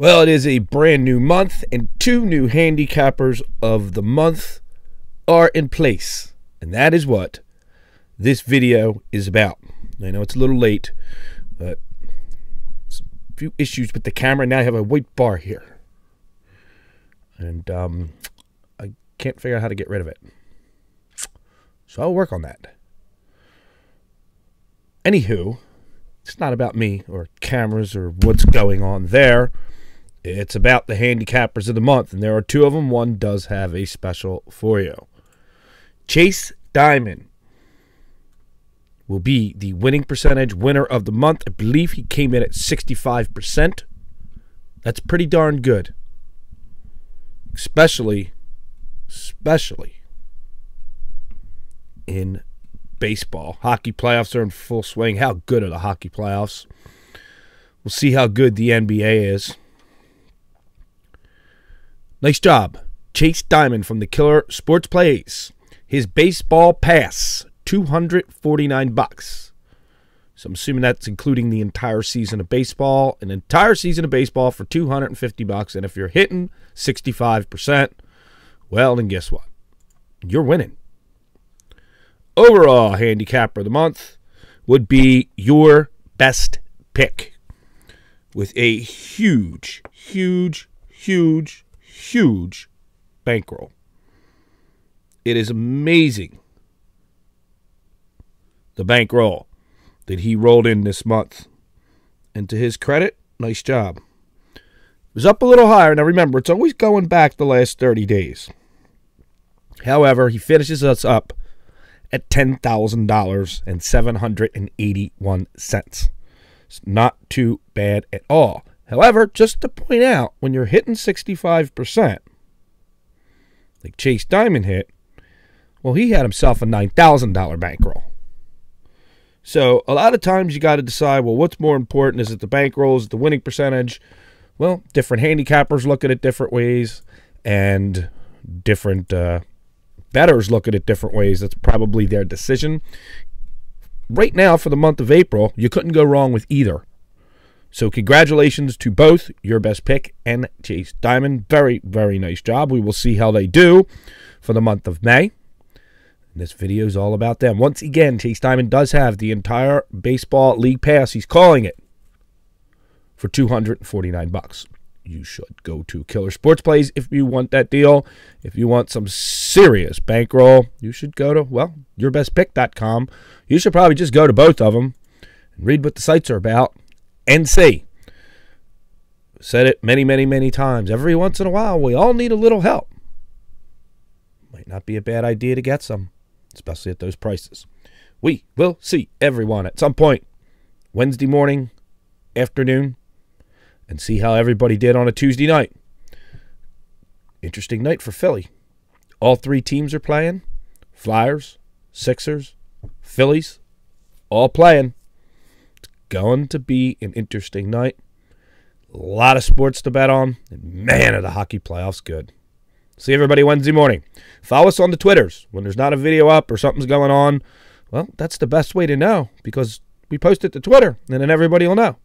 Well, it is a brand new month, and two new handicappers of the month are in place. And that is what this video is about. I know it's a little late, but a few issues with the camera. Now I have a white bar here. And I can't figure out how to get rid of it. So I'll work on that. Anywho, it's not about me or cameras or what's going on there. It's about the handicappers of the month, and there are two of them. One does have a special for you. Chase Diamond will be the winning percentage winner of the month. I believe he came in at 65%. That's pretty darn good. Especially in baseball. Hockey playoffs are in full swing. How good are the hockey playoffs? We'll see how good the NBA is. Nice job, Chase Diamond from the Killer Sports Plays. His baseball pass, $249. So I'm assuming that's including the entire season of baseball. An entire season of baseball for $250. And if you're hitting 65%, well, then guess what? You're winning. Overall handicapper of the month would be Your Best Pick, with a huge, huge, huge, huge bankroll. It is amazing the bankroll that he rolled in this month. And to his credit, nice job. It was up a little higher. Now remember, it's always going back the last 30 days. However, he finishes us up at $10,000 and 781 cents. It's not too bad at all. However, just to point out, when you're hitting 65%, like Chase Diamond hit, well, he had himself a $9,000 bankroll. So a lot of times you got to decide, well, what's more important? Is it the bankroll? Is it the winning percentage? Well, different handicappers look at it different ways, and different bettors look at it different ways. That's probably their decision. Right now, for the month of April, you couldn't go wrong with either. So congratulations to both Your Best Pick and Chase Diamond. Very, very nice job. We will see how they do for the month of May. And this video is all about them. Once again, Chase Diamond does have the entire baseball league pass. He's calling it for $249. You should go to Killer Sports Plays if you want that deal. If you want some serious bankroll, you should go to, well, yourbestpick.com. You should probably just go to both of them and read what the sites are about. NC. Said it many, many, many times. Every once in a while, we all need a little help. Might not be a bad idea to get some, especially at those prices. We will see everyone at some point Wednesday morning, afternoon, and see how everybody did on a Tuesday night. Interesting night for Philly. All three teams are playing. Flyers, Sixers, Phillies, all playing. Going to be an interesting night. A lot of sports to bet on. And man, are the hockey playoffs good. See everybody Wednesday morning. Follow us on the Twitters. When there's not a video up or something's going on, well, that's the best way to know, because we post it to Twitter and then everybody will know.